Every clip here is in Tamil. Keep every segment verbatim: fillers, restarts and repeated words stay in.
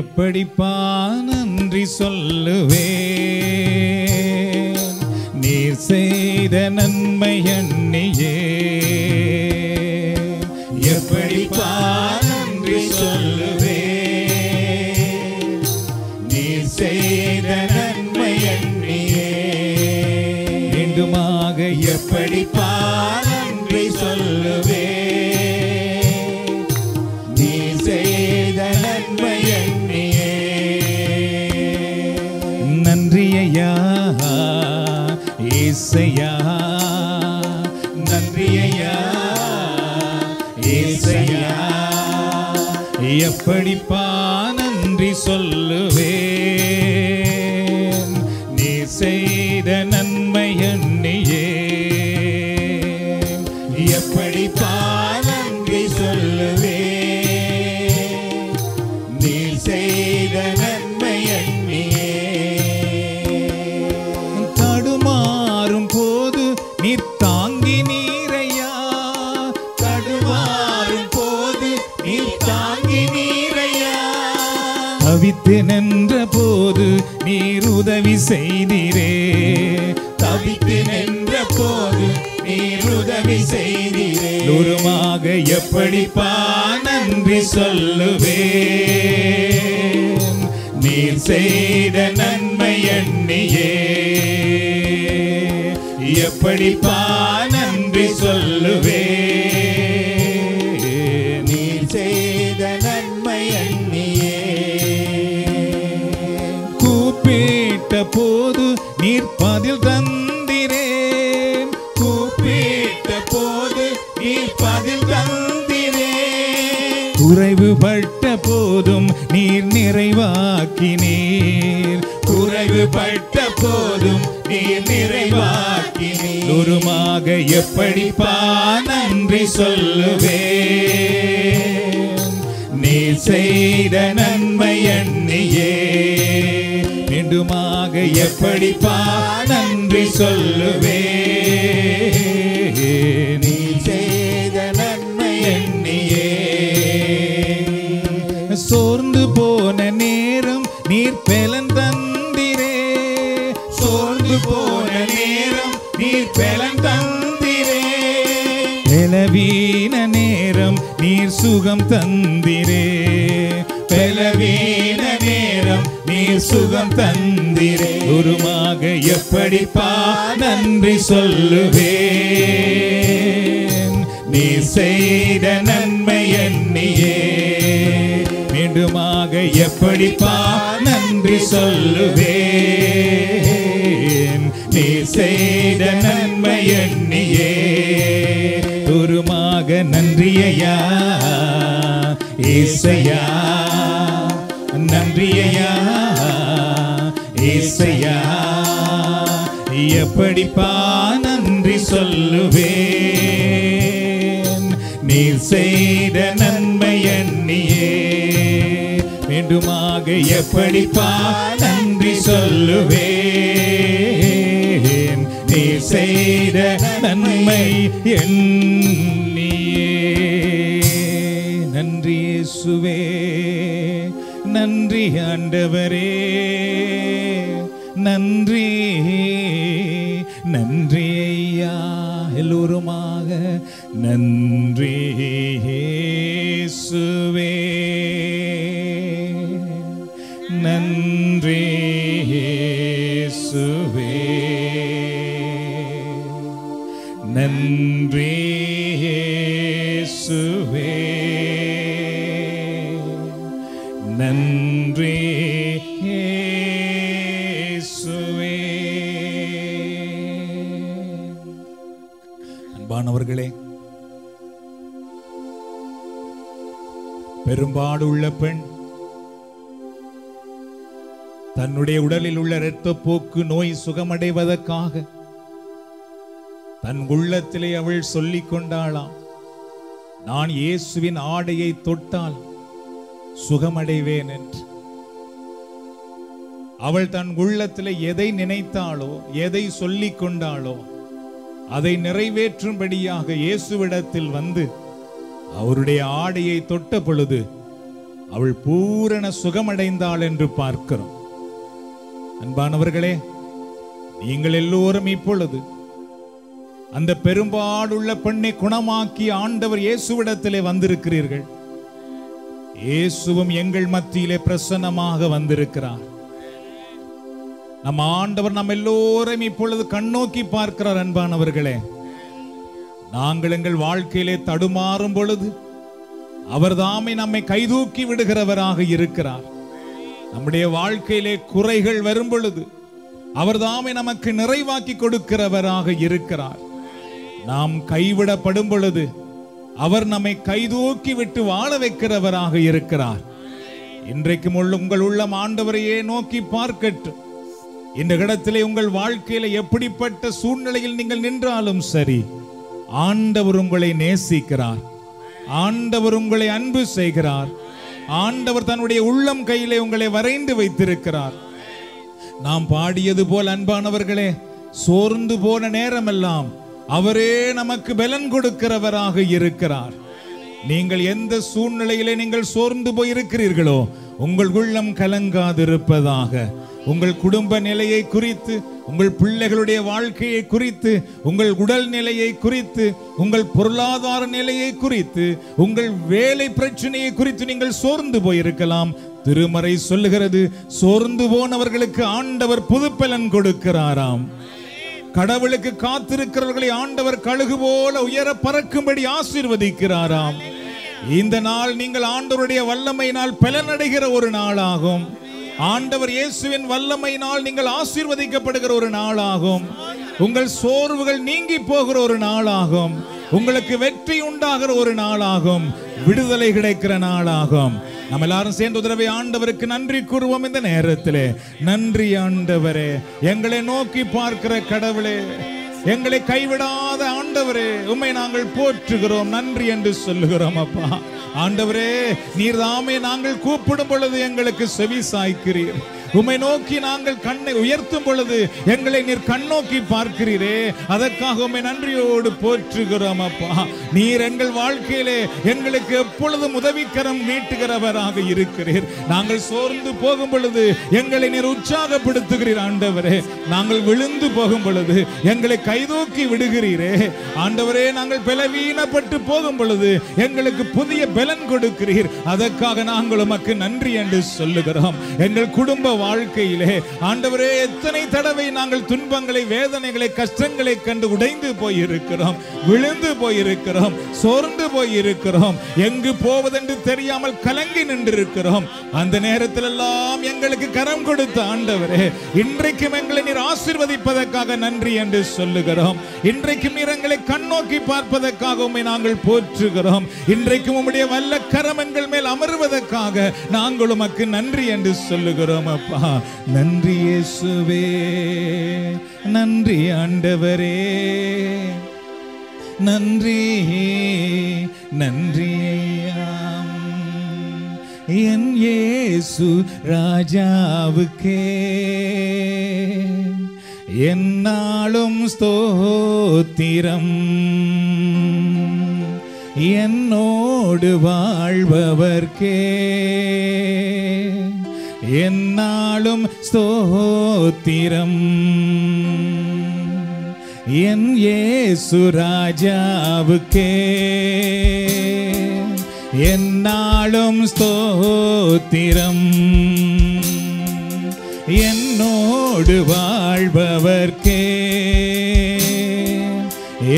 எப்படிப்பா நன்றி சொல்லுவேன் நீர் செய்த நன்மை எண்ணியே. எப்படிப்பா நன்றி சொல்லுவேன் நீர் செய்த நன்மை எண்ணியே. மீண்டுமாக எப்படிப்பா நன்றி சொல்லுவேன் நீர் செய்த நன்மை எண்ணியே. நன்றியையா இசையா, நன்றியையா இசையா. எப்படிப்பா நன்றி சொல்லுவேன் நீ செய்த நன்மை எண்ணியே. எப்படிப்பா நன்றி சொல்லுவேன் நீ செய்த நன்மை எண்ணியே. தடுமாறும் போது நீ தாங்கி நீரையா, தடுமாறும் போது நீ தாங்கி நீரையா. தவித்து நின்ற போது நீர் உதவி செய்தீரே, தவித்து நின்ற போது நீர் உதவி செய்தீரே. நூறுமாக எப்படிப்பா நன்றி சொல்லுவேன் நீர் செய்த நன்மை எண்ணியே. எப்படிப்பா நன்றி சொல்லுவேன் நீர் செய்த நன்மை எண்ணியே. கூப்பிட்ட போது நீர் பதில் தந்திரேன், கூப்பிட்ட போது நீர் பதில் தந்திரேன். குறைவுபட்ட போதும் நீர் நிறைவாக்கினீர், குறைவுபட்ட போதும் நீர் நிறைவாக்கினீர். நூறுமாக எப்படிப்பா நன்றி சொல்லுவேன் நீர் செய்த நன்மை எண்ணியே. மீண்டுமாக எப்படிப்பா நன்றி சொல்லுவேன் நீர் செய்த நன்மை எண்ணியே. சோர்ந்து போன நேரம் நீர் பலன் தந்திரே, சோர்ந்து போன நேரம் நீர் பலன் தந்திரே. பலவீன நேரம் நீர் சுகம் தந்திரே, பலவீன நேரம் நீர் சுகம் தந்திரே. குருமாக எப்படிப்பா நன்றி சொல்லுவேன் நீர் செய்த நன்மை எண்ணியே. மீண்டுமாக எப்படிப்பா நன்றி சொல்லுவேன் நீர் செய்த நன்மை எண்ணியே. குருமாக நன்றியையா இசையா, நன்றியையா இசையா. எப்படிப்பா நன்றி சொல்லுவேன் நீர் செய்த நன்மை எண்ணியே. மீண்டுமாக எப்படிப்பா நன்றி சொல்லுவேன் நீர் செய்த நன்மை எண்ணியே. நன்றி இயேசுவே, நன்றி ஆண்டவரே, நன்றி நன்றி ஐயா. எல்லோருமாக நன்றி இயேசுவே, நன்றி இயேசுவே, நன்றி இயேசுவே, நன்றி இயேசுவே. அன்பானவர்களே, பெரும்பாடுள்ள பெண் தன்னுடைய உடலில் உள்ள இரத்தப்போக்கு நோய் சுகமடைவதற்காக தன் உள்ளத்திலே அவள் சொல்லிக் கொண்டாளாம், நான் இயேசுவின் ஆடையை தொட்டால் சுகமடைவேன் என்று. அவள் தன் உள்ளத்திலே எதை நினைத்தாளோ, எதை சொல்லிக் கொண்டாளோ அதை நிறைவேற்றும்படியாக இயேசுவிடத்தில் வந்து அவருடைய ஆடையை தொட்ட பொழுது அவள் பூரண சுகமடைந்தாள் என்று பார்க்கிறோம். அன்பானவர்களே, நீங்கள் எல்லோரும் இப்பொழுது அந்த பெரும்பாடுள்ள பெண்ணை குணமாக்கி ஆண்டவர் இயேசுவிடத்திலே வந்திருக்கிறீர்கள். இயேசுவும் எங்கள் மத்தியிலே பிரசன்னமாக வந்திருக்கிறார். நம் ஆண்டவர் நம் எல்லோரும் இப்பொழுது கண்ணோக்கி பார்க்கிறார். அன்பானவர்களே, நாங்கள் எங்கள் வாழ்க்கையிலே தடுமாறும் பொழுது அவர் தாமே நம்மை கைதூக்கி விடுகிறவராக இருக்கிறார். நம்முடைய வாழ்க்கையிலே குறைகள் வரும் பொழுது அவர் தாமே நமக்கு நிறைவாக்கி கொடுக்கிறவராக இருக்கிறார். நாம் கைவிடப்படும் பொழுது அவர் நம்மை கைதூக்கி விட்டு வாழ வைக்கிறவராக இருக்கிறார். இன்றைக்கு உங்கள் உள்ளம் ஆண்டவரையே நோக்கி பார்க்கட்டும். இந்த இடத்திலே உங்கள் வாழ்க்கையில எப்படிப்பட்ட சூழ்நிலையில் நீங்கள் நின்றாலும் சரி, ஆண்டவர் உங்களை நேசிக்கிறார். ஆண்டவர் உங்களை அன்பு செய்கிறார். ஆண்டவர் தன்னுடைய உள்ளம் கையிலே உங்களை வரைந்து வைத்திருக்கிறார். நாம் பாடியது போல் அன்பானவர்களே, சோர்ந்து போன நேரமெல்லாம் அவரே நமக்கு பலன் கொடுக்கிறவராக இருக்கிறார். நீங்கள் எந்த சூழ்நிலையிலே நீங்கள் சோர்ந்து போய் இருக்கிறீர்களோ, உங்கள் உள்ளம் கலங்காதிருப்பதாக. உங்கள் குடும்ப நிலையை குறித்து, உங்கள் பிள்ளைகளுடைய வாழ்க்கையை குறித்து, உங்கள் உடல் நிலையை குறித்து, உங்கள் பொருளாதார நிலையை குறித்து, உங்கள் வேலை பிரச்சனையை குறித்து நீங்கள் சோர்ந்து போயிருக்கலாம். திருமறை சொல்லுகிறது, சோர்ந்து போனவர்களுக்கு ஆண்டவர் புதுப்பலன் கொடுக்கிறாராம். கடவுளுக்கு காத்திருக்கிறவர்களை ஆண்டவர் கழுகு போல உயர பறக்கும்படி ஆசீர்வதிக்கிறாராம். இந்த நாள் நீங்கள் ஆண்டவருடைய வல்லமையினால் பலனடைகிற ஒரு நாளாகும். ஆண்டவர் இயேசுவின் வல்லமையினால் நீங்கள் ஆசீர்வதிக்கப்படுகிற ஒரு நாளாகும். உங்கள் சோர்வுகள் நீங்கி போகிற ஒரு நாளாகும். உங்களுக்கு வெற்றி உண்டாகிற ஒரு நாளாகும். விடுதலை கிடைக்கிற நாளாகும். நம்ம எல்லாரும் சேர்ந்து உதவி ஆண்டவருக்கு நன்றி கூறுவோம் இந்த நேரத்திலே. நன்றி ஆண்டவரே, எங்களை நோக்கி பார்க்கிற கடவுளே, எங்களை கைவிடாத ஆண்டவரே, உம்மை நாங்கள் போற்றுகிறோம், நன்றி என்று சொல்லுகிறோம். அப்பா ஆண்டவரே, நீர் தாமே நாங்கள் கூப்பிடும் பொழுது எங்களுக்கு செவி சாய்க்கிறீர். உம்மை நோக்கி நாங்கள் கண்ணை உயர்த்தும் பொழுது எங்களை நீர் கண்ணோக்கி பார்க்கிறீரே, அதற்காக உம்மை நன்றியோடு போற்றுகிறோம். அப்பா நீர் எங்கள் வாழ்க்கையிலே எங்களுக்கு எப்பொழுதும் உதவிக்கரம் நீட்டுகிறவராக இருக்கிறீர். நாங்கள் சோர்ந்து போகும் பொழுது எங்களை நீர் உற்சாகப்படுத்துகிறீர். ஆண்டவரே, நாங்கள் விழுந்து போகும் பொழுது எங்களை கைதூக்கி விடுகிறீரே. ஆண்டவரே, நாங்கள் பலவீனப்பட்டு போகும் பொழுது எங்களுக்கு புதிய பலன் கொடுக்கிறீர். அதற்காக நாங்கள் உமக்கு நன்றி என்று சொல்லுகிறோம். எங்கள் குடும்ப வாழ்க்கையிலே ஆண்டவரே, எத்தனை தடவை நாங்கள் துன்பங்களை, வேதனைகளை, கஷ்டங்களை கண்டு உடைந்து போயிருக்கிறோம், விழுந்து போயிருக்கிறோம், சோர்ந்து போயிருக்கிறோம், எங்கு போவதென்று தெரியாமல் கலங்கி நின்றிருக்கிறோம். அந்த நேரத்தில் எல்லாம் எங்களுக்கு கரம் கொடுத்த ஆண்டவரே, இன்றைக்கும் எங்களை நீர் ஆசீர்வதிப்பதற்காக நன்றி என்று சொல்லுகிறோம். இன்றைக்கும் நீர் எங்களை கண்ணோக்கி பார்ப்பதற்காக உம்மை நாங்கள் போற்றுகிறோம். இன்றைக்கும் உம்முடைய வல்ல கரம் எங்கள் மேல் அமர்வதற்காக நாங்கள் உமக்கு நன்றி என்று சொல்லுகிறோம். அப்பா நன்றி இயேசுவே, நன்றி ஆண்டவரே, நன்றி நன்றி ஐயாம் என் இயேசு ராஜாவுக்கே என்னாலும் ஸ்தோத்திரம். என்னோடு வாழ்பவர்க்கே என்னாலும் ஸ்தோத்திரம். என் இயேசு ராஜாவுக்கே என்னாலும் ஸ்தோத்திரம். என்னோடு வாழ்பவர்க்கே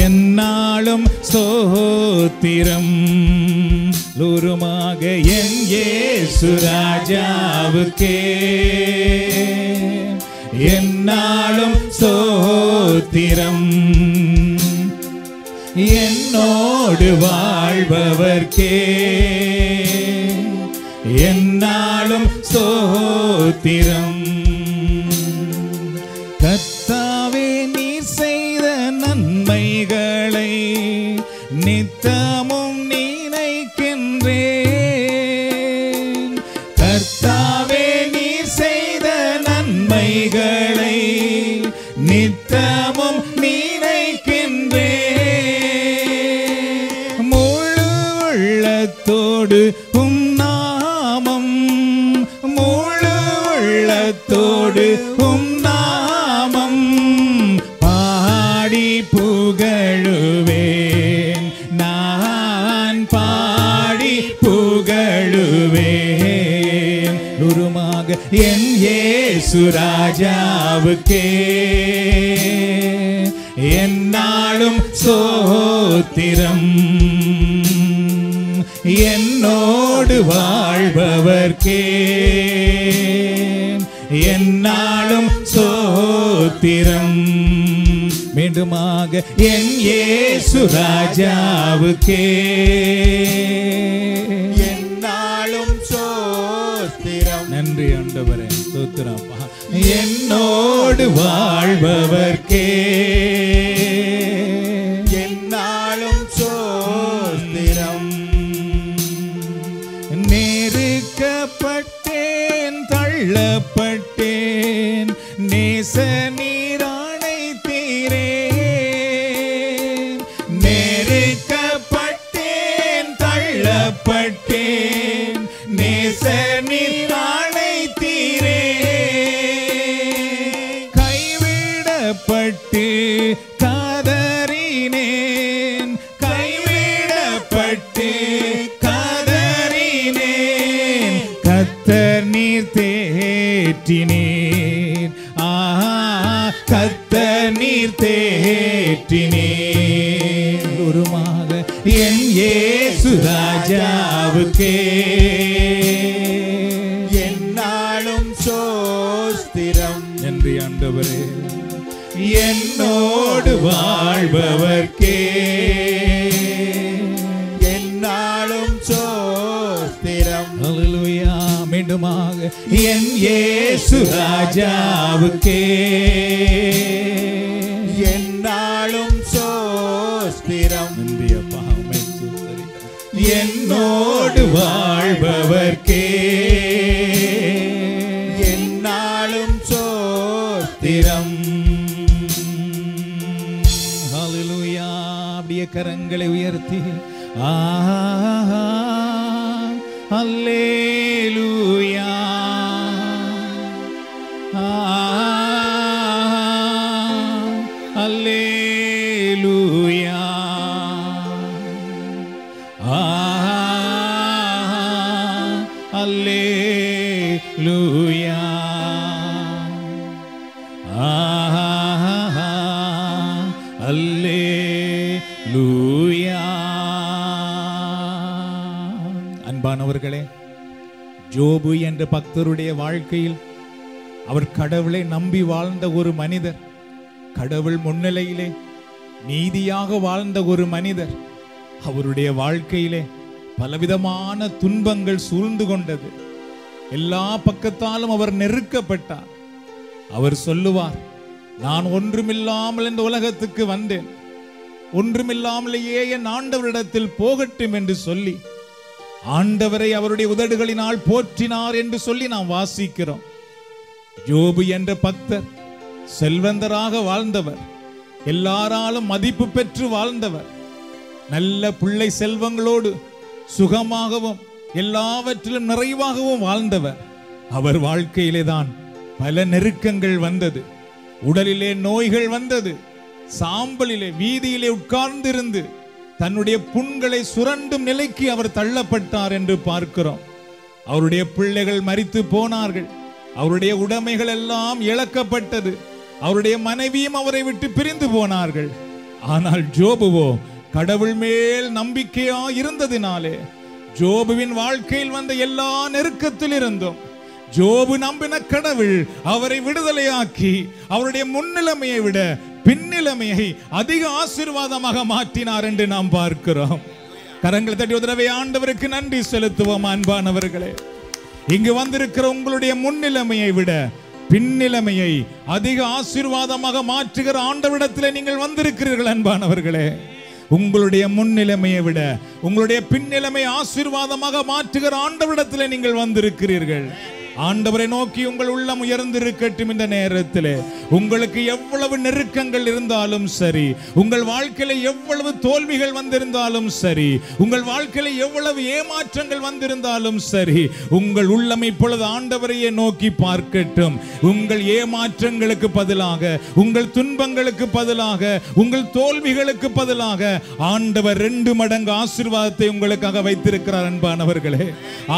என்னாலும் ஸ்தோத்திரம். லூருமாக என் இயேசு ராஜாவுக்கே என்னாலும் ஸ்தோத்திரம். என்னோடு வாழ்பவர்க்கே என்னாலும் ஸ்தோத்திரம். கர்த்தாவே, நீர் செய்த நன்மைகளை நித்தமும் நித்தமும் நினைக்கின்றே. முழு உள்ளத்தோடு உம் நாம இயேசுராஜாவுக்கே என்னாலும் சோத்திரம், என்னோடு வாழ்பவர்க்கே என்னாலும் சோத்திரம். மீண்டுமாக என் இயேசு ராஜாவுக்கே என்னாலும் சோத்திரம். நன்றி ஆண்டவரே, சோத்திரப்பா. என்னோடு வாழ்பவர்க்கே என்னாலும் சோத்திரம். நெருக்கப்பட்டேன், தள்ளப்பட்டேன், நேசனி ராஜாவுக்கே என்னாலும் சோஸ்திரம். நன்றி ஆண்டவரே. என்னோடு வாழ்பவர்க்கே என்னாலும் சோஸ்திரம். ஹல்லேலூயா. மீண்டுமாக என் இயேசு ராஜாவுக்கே என்னாலும் சோஸ்திரம். நன்றி அப்பா. என்னோடு வாழ்பவர்க்கே என்னாலும் சோத்திரம். ஹல்லேலூயா. அப்படியே கரங்களை உயர்த்தி ஆஹா அல்லேலூயா அல்லேலூயா Alleluia. Ah, Alleluia. அன்பானவர்களே, ஜோபு என்ற பக்தருடைய வாழ்க்கையில் அவர் கடவுளை நம்பி வாழ்ந்த ஒரு மனிதர், கடவுள் முன்னிலையிலே நீதியாக வாழ்ந்த ஒரு மனிதர். அவருடைய வாழ்க்கையிலே பலவிதமான துன்பங்கள் சூழ்ந்து கொண்டது. எல்லா பக்கத்தாலும் அவர் நெருக்கப்பட்டார். அவர் சொல்லுவார், நான் ஒன்றுமில்லாமல் இந்த உலகத்துக்கு வந்தேன், ஒன்றுமில்லாமலேயே என் ஆண்டவரிடத்தில் போகட்டும் என்று சொல்லி ஆண்டவரை அவருடைய உதடுகளினால் போற்றினார் என்று சொல்லி நாம் வாசிக்கிறோம். யோபு என்ற பக்தர் செல்வந்தராக வாழ்ந்தவர், எல்லாராலும் மதிப்பு பெற்று வாழ்ந்தவர், நல்ல பிள்ளை செல்வங்களோடு சுகமாகவும் எல்லாவற்றிலும் நிறைவாகவும் வாழ்ந்தவர். அவர் வாழ்க்கையிலே தான் பல நெருக்கங்கள் வந்தது, உடலிலே நோய்கள் வந்தது, சாம்பலிலே வீதியிலே உட்கார்ந்திருந்து தன்னுடைய புண்களை சுரண்டும் நிலைக்கு அவர் தள்ளப்பட்டார் என்று பார்க்கிறோம். அவருடைய பிள்ளைகள் மரித்து போனார்கள், அவருடைய உடைமைகள் எல்லாம் இழக்கப்பட்டது, அவருடைய மனைவியும் அவரை விட்டு பிரிந்து போனார்கள். ஆனால் ஜோபுவோ கடவுள் மேல் நம்பிக்கையா இருந்ததினாலே ஜோபுவின் வாழ்க்கையில் வந்த எல்லா நெருக்கத்தில் இருந்தும் ஜோபு நம்பின கடவுள் அவரை விடுதலையாக்கி அவருடைய முன்னிலைமையை விட பின்னிலைமையை அதிக ஆசீர்வாதமாக மாற்றினார் என்று நாம் பார்க்கிறோம். கரங்களை தட்டி உதவி ஆண்டவருக்கு நன்றி செலுத்துவோம். அன்பானவர்களே, இங்கு வந்திருக்கிற உங்களுடைய முன்னிலைமையை விட பின்னிலைமையை அதிக ஆசீர்வாதமாக மாற்றுகிற ஆண்டவரிடத்தில் நீங்கள் வந்திருக்கிறீர்கள். அன்பானவர்களே, உங்களுடைய முன்னிலைமையை விட உங்களுடைய பின்னிலைமை ஆசீர்வாதமாக மாற்றுகிற ஆண்டவரிடத்தில் நீங்கள் வந்திருக்கிறீர்கள். ஆண்டவரை நோக்கி உங்கள் உள்ளம் உயர்ந்திருக்கட்டும். இந்த நேரத்தில் உங்களுக்கு எவ்வளவு நெருக்கங்கள் இருந்தாலும் சரி, உங்கள் வாழ்க்கையில எவ்வளவு தோல்விகள் வந்திருந்தாலும் சரி, உங்கள் வாழ்க்கையில எவ்வளவு ஏமாற்றங்கள் வந்திருந்தாலும் சரி, உங்கள் உள்ளம் இப்பொழுது ஆண்டவரையே நோக்கி பார்க்கட்டும். உங்கள் ஏமாற்றங்களுக்கு பதிலாக, உங்கள் துன்பங்களுக்கு பதிலாக, உங்கள் தோல்விகளுக்கு பதிலாக ஆண்டவர் ரெண்டு மடங்கு ஆசீர்வாதத்தை உங்களுக்காக வைத்திருக்கிறார். அன்பானவர்களே,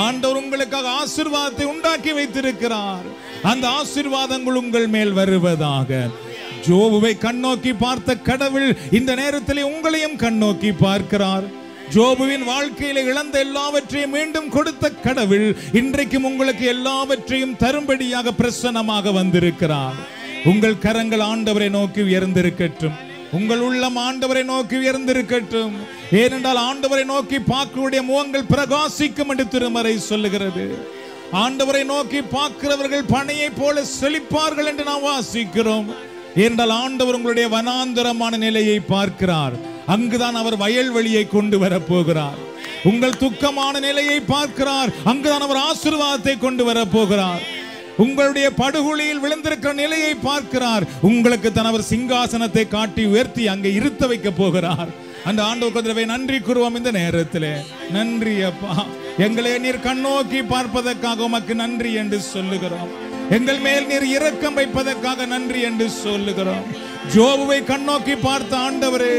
ஆண்டவர் உங்களுக்காக ஆசீர்வாதத்தை உண்டாக்கி உண்டாக்கி வைத்திருக்கிறார். அந்த ஆசீர்வாதங்கள் உங்கள் மேல் வருவதாக. ஜோபுவை கண்ணோக்கி பார்த்த கடவுள் இந்த நேரத்திலே உங்களையும் கண்ணோக்கி பார்க்கிறார். ஜோபுவின் வாழ்க்கையில இழந்த எல்லாவற்றையும் மீண்டும் கொடுத்த கடவுள் இன்றைக்கும் உங்களுக்கு எல்லாவற்றையும் தரும்படியாக பிரசன்னமாக வந்திருக்கிறார். உங்கள் கரங்கள் ஆண்டவரை நோக்கி உயர்ந்திருக்கட்டும். உங்கள் உள்ளம் ஆண்டவரை நோக்கி உயர்ந்திருக்கட்டும். ஏனென்றால் ஆண்டவரை நோக்கி பார்க்கக்கூடிய முகங்கள் பிரகாசிக்கும் என்று திருமறை சொல்லுகிறது. ஆண்டவரை நோக்கி பார்க்கிறவர்கள் பனையை போல செழிப்பார்கள் என்று நாம் வாசிக்கிறோம். ஏனென்றால் ஆண்டவர் உங்களுடைய வனாந்தரமான நிலையை பார்க்கிறார். அங்குதான் அவர் வயல்வெளியை கொண்டு வரப்போகிறார். உங்கள் துக்கமான நிலையை பார்க்கிறார். அங்குதான் அவர் ஆசீர்வாதத்தை கொண்டு வரப்போகிறார். உங்களுடைய படுகுழியில் விழுந்திருக்கிற நிலையை பார்க்கிறார். உங்களுக்கு தனவர் சிங்காசனத்தை காட்டி உயர்த்தி அங்கே இருத்த வைக்க போகிறார். அந்த ஆண்டவருக்கு நன்றி கூறுவோம் இந்த நேரத்திலே. நன்றி அப்பா, எங்களை நீர் கண்ணோக்கி பார்ப்பதற்காக உமக்கு நன்றி என்று சொல்லுகிறோம். எங்கள் மேல் நீர் இரக்கம் வைப்பதற்காக நன்றி என்று சொல்லுகிறோம். ஜோபுவை கண்ணோக்கி பார்த்த ஆண்டவரே,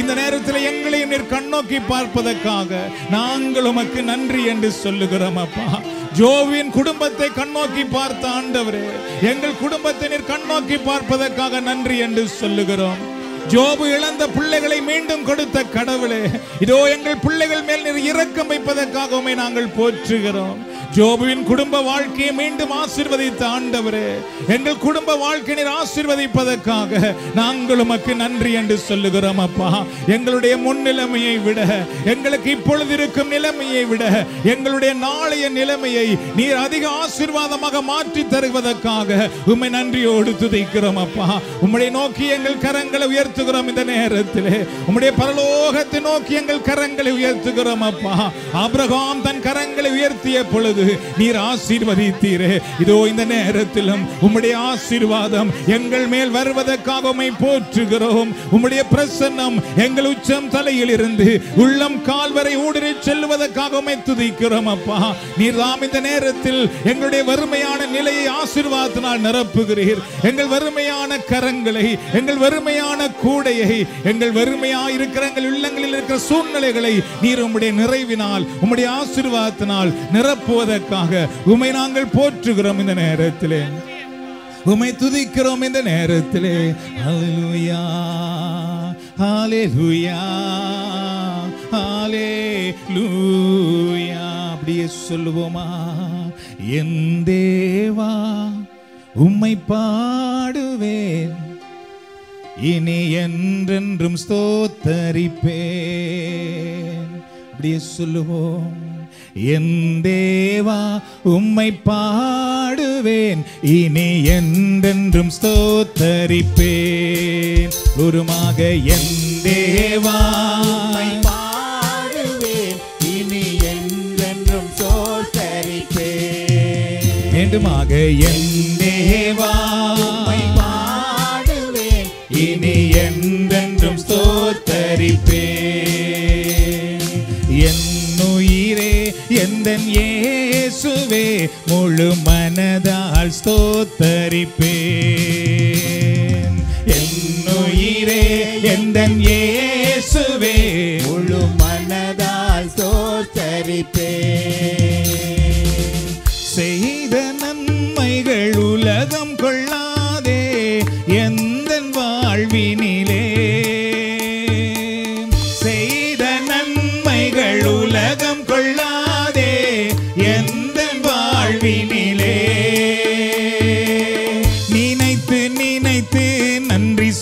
இந்த நேரத்தில் எங்களையும் நீர் கண்ணோக்கி பார்ப்பதற்காக நாங்கள் உமக்கு நன்றி என்று சொல்லுகிறோம் அப்பா. ஜோவின் குடும்பத்தை கண்ணோக்கி பார்த்த ஆண்டவரே, எங்கள் குடும்பத்தை நீர் கண்ணோக்கி பார்ப்பதற்காக நன்றி என்று சொல்லுகிறோம். ஜோபு இழந்த பிள்ளைகளை மீண்டும் கொடுத்த கடவுளே, இதோ எங்கள் பிள்ளைகள் மேல் நீர் இரக்கம் வைப்பதற்காகவுமே நாங்கள் போற்றுகிறோம். ஜோபுவின் குடும்ப வாழ்க்கையை மீண்டும் ஆசீர்வதித்த ஆண்டவரே, எங்கள் குடும்ப வாழ்க்கையை நீர் ஆசீர்வதிப்பதற்காக நாங்கள் உமக்கு நன்றி என்று சொல்லுகிறோம் அப்பா. எங்களுடைய முன்னிலைமையை விட, எங்களுக்கு இப்பொழுது இருக்கும் நிலைமையை விட, எங்களுடைய நாளைய நிலைமையை நீர் அதிக ஆசீர்வாதமாக மாற்றி தருவதற்காக உம்மை நன்றியோடு துதிக்கிறோம் அப்பா. உம்மை நோக்கி எங்கள் கரங்களை உயர்த்துகிறோம் இந்த நேரத்திலே. உம்முடைய பரலோகத்தை நோக்கி எங்கள் கரங்களை உயர்த்துகிறோம் அப்பா. ஆபிரகாம் தன் கரங்களை உயர்த்திய பொழுது நீர் ஆசீர்வதித்தீரே, இதோ இந்த நேரத்திலும் உம்முடைய ஆசீர்வாதம் எங்கள் மேல் வருவதற்காக உம்மை போற்றுகிறோம். உம்முடைய பிரசன்னம் எங்கள் உச்சம் தலையில் இருந்து உள்ளம் கால் வரை ஊடுருவி செல்வதற்காக உம்மை துதிக்கிறோம் அப்பா. நீர் தாம் இந்த நேரத்தில் எங்களுடைய வறுமையான நிலையை ஆசீர்வாதத்தினால் நிரப்புகிறீர். எங்கள் வறுமையான கரங்களை, எங்கள் வறுமையான கூடையை, எங்கள் வறுமையாய் இருக்கிற எங்கள் உள்ளங்களில் இருக்கிற சூழ்நிலைகளை நீர் உம்முடைய நிறைவினால், உம்முடைய ஆசீர்வாதத்தினால் நிரப்புவ உமை நாங்கள் போற்றுகிறோம் இந்த நேரத்திலே. உமை துதிக்கிறோம் இந்த நேரத்திலே. ஹல்லேலூயா, ஹல்லேலூயா, ஹல்லேலூயா. அப்படியே சொல்லுவோமா? என் தேவா உம்மை பாடுவேன், இனி என்றென்றும் ஸ்தோத்தரிப்பேன். அப்படியே சொல்லுவோம். என் தேவா உம்மை பாடுவேன், இனி என்றென்றும் ஸ்தோத்தரிப்பேன். உருமாக என் தேவா உம்மை பாடுவேன், இனி என்றென்றும் ஸ்தோத்தரிப்பேன். வேண்டுமாக என் தேவா உம்மை பாடுவேன், இனி என்றென்றும் ஸ்தோத்தரிப்பேன். என்னுயிரே எந்தன் இயேசுவே முழு மனதால் ஸ்தோத்தரிப்பேன். என்னுயிரே எந்தன் இயேசுவே முழு மனதால் ஸ்தோத்தரிப்பேன். செய்த நன்மைகள் உலகம் கொள்ளாதே, எந்தன் வாழ்வினிலே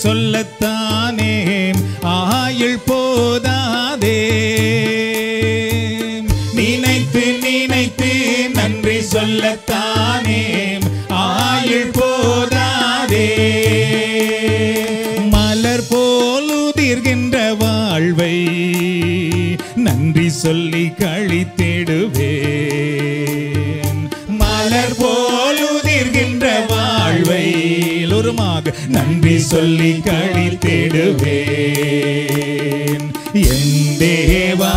சொல்லத்தானே ஆயுள் போதாதே. நினைத்து நினைத்து நன்றி சொல்லத்தானே ஆயுள் போதாதே. மலர் போலுதிர்கின்ற வாழ்வை நன்றி சொல்லி கழித்திடுவேன். மலர் போலுதிர்கின்ற வாழ்வை நன்றி சொல்லி கழித்திடுவேன். என் தேவா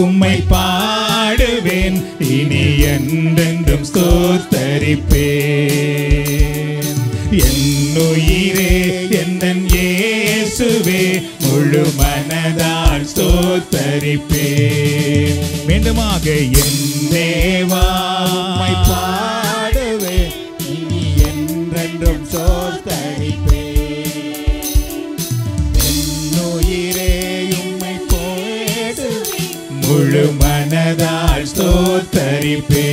உம்மை பாடுவேன், இனி என்றென்றும் ஸ்தோத்தரிப்பேன். என்னுயிரே எந்தன் இயேசுவே முழு மனதால் ஸ்தோத்தரிப்பேன். வேண்டுமாக என் தேவா உம்மை பாடு முழு மனதால் ஸ்தோத்தரிப்பே.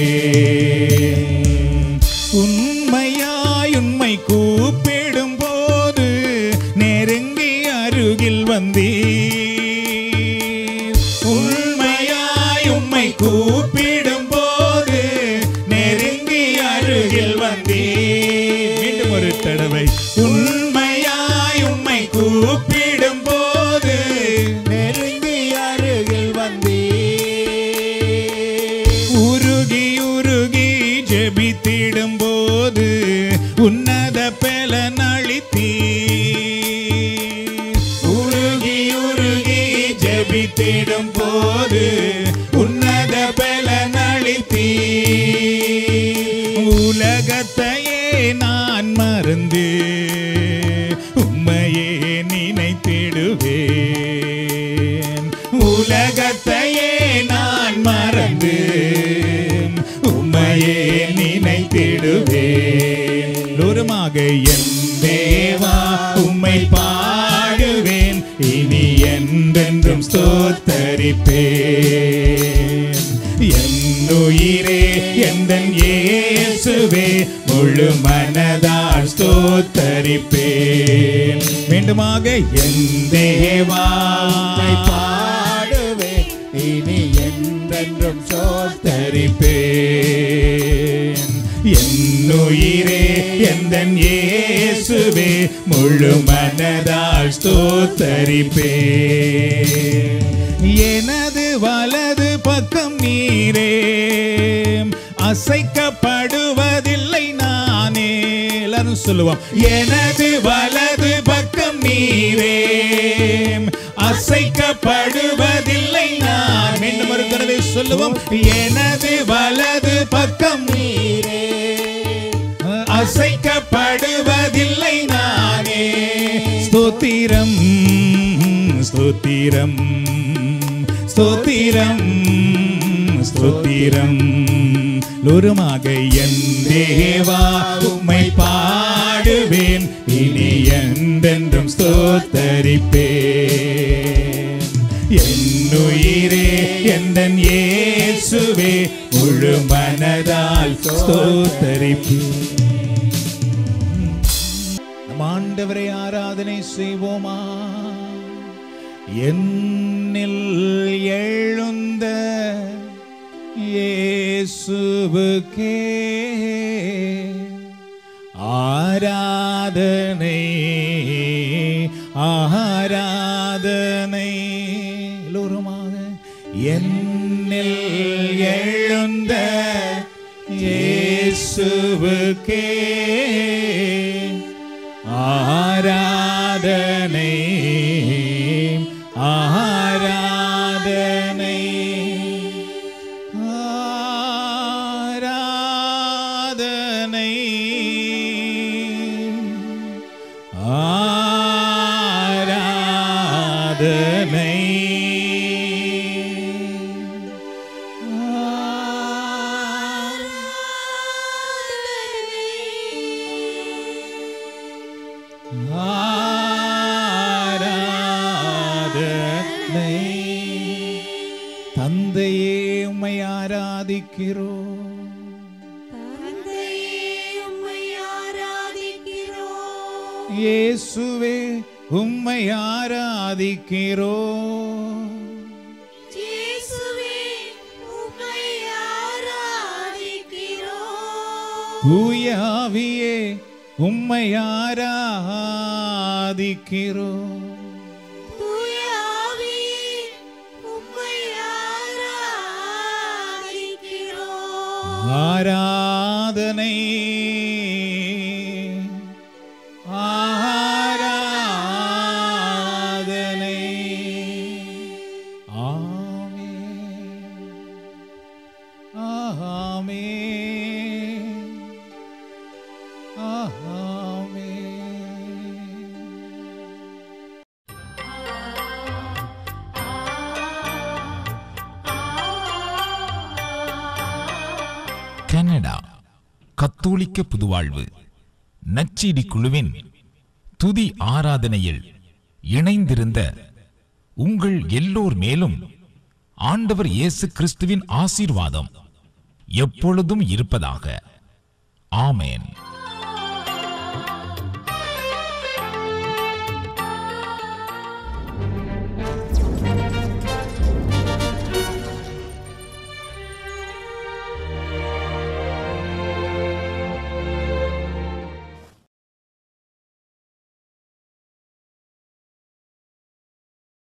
உண்மையாய் உண்மை கூப்பிடும் போது நெருங்கி அருகில் வந்தீர். உண்மையாய் உண்மை கூப்பிடும் போது நெருங்கி அருகில் வந்தீர். மீண்டும் ஒரு தடவை. உண்மையாய் உண்மை கூப்பிடும் போது நெருங்கி அருகில் வந்தீர். உருகி உருகி ஜெபித்திடும் போது உன்னத பலன் அளித்தீர். உருகி உருகி ஜெபித்திடும் போது உன்னத பலன் அளித்தீர். உலகத்தையே நான் மறந்து உம்மையே நினைத்திடுவேன். உலகத்தையே நான் மறந்து உம்மையே நினைத்திடுவேன். தூரமாக என் தேவா உம்மை பாடுவேன், இனி என்றென்றும் ஸ்தோத்தரிப்பேன். என் உயிரே எந்தன் இயேசுவே முழு மனதால் ஸ்தோத்தரிப்பேன். மீண்டுமாக என் தேவா உம்மை பாடுவேன், இனி என்றென்றும் ஸ்தோத்தரிப்பேன். என் உயிரே எந்தன் இயேசுவே முழு மனதால் ஸ்தோத்தரிப்பேன். எனது வலது பக்கம் நீரே, அசைக்கப்படுவதில்லை நானே. எல்லாரும் சொல்லுவோம். எனது வலது பக்கம் நீரே, அசைக்கப்படுவதில்லை நான். மீண்டும் ஒரு தடவை சொல்லுவோம். எனது வலது பக்கம் நீரே, அசைக்கப்படுவதில்லை நானே. ஸ்தோத்திரம் ஸ்தோத்திரம் ஸ்தோத்திரம் ஸ்தோத்திரம். லோருமாக என் தேவா உம்மை பாடுவேன், இனி என்றென்றும் ஸ்தோத்தரிப்பேன். என்னுயிரே எந்தன் இயேசுவே முழு மனதால் ஸ்தோத்தரிப்பேன். நம் ஆண்டவரை ஆராதனை செய்வோமா? என்னில் எழுந்த இயேசுவுக்கே ஆராதனை ஆராதனை. எல்லோருமாக என்னில் எழுந்த இயேசுவுக்கே ஆராதனை ஆராதனை ஆராதனை ஆராதனை இயேசுவே உம்மை ஆராதிக்கிறோ. தூய ஆவியே உம்மை ஆராதிக்கிறோ. ஆராதனை ஆராதனை. ஆமென் ஆமென் ஆமென். கனடா கத்தோலிக்க புதுவாழ்வு நச்சீடி குழுவின் துதி ஆராதனையில் இணைந்திருந்த உங்கள் எல்லோர் மேலும் ஆண்டவர் இயேசு கிறிஸ்துவின் ஆசீர்வாதம் எப்பொழுதும் இருப்பதாக. ஆமேன்.